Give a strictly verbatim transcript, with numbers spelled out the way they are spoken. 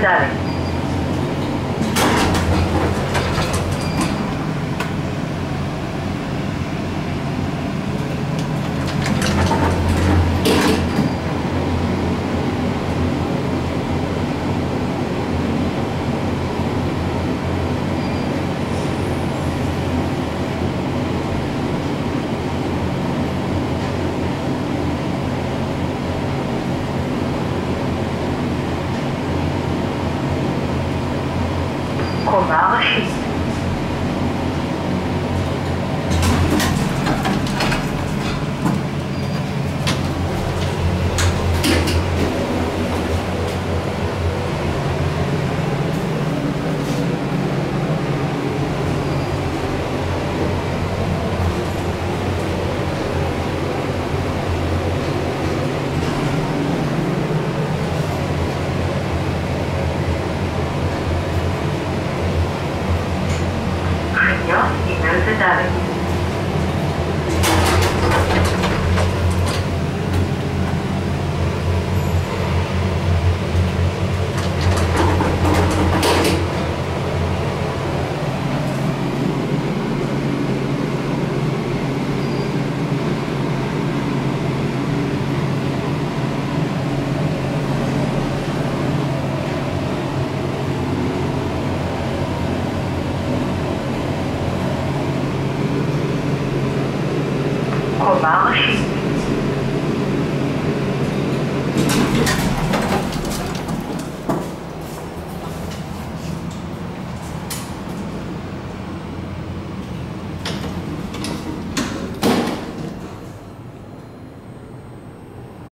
darling. Marche.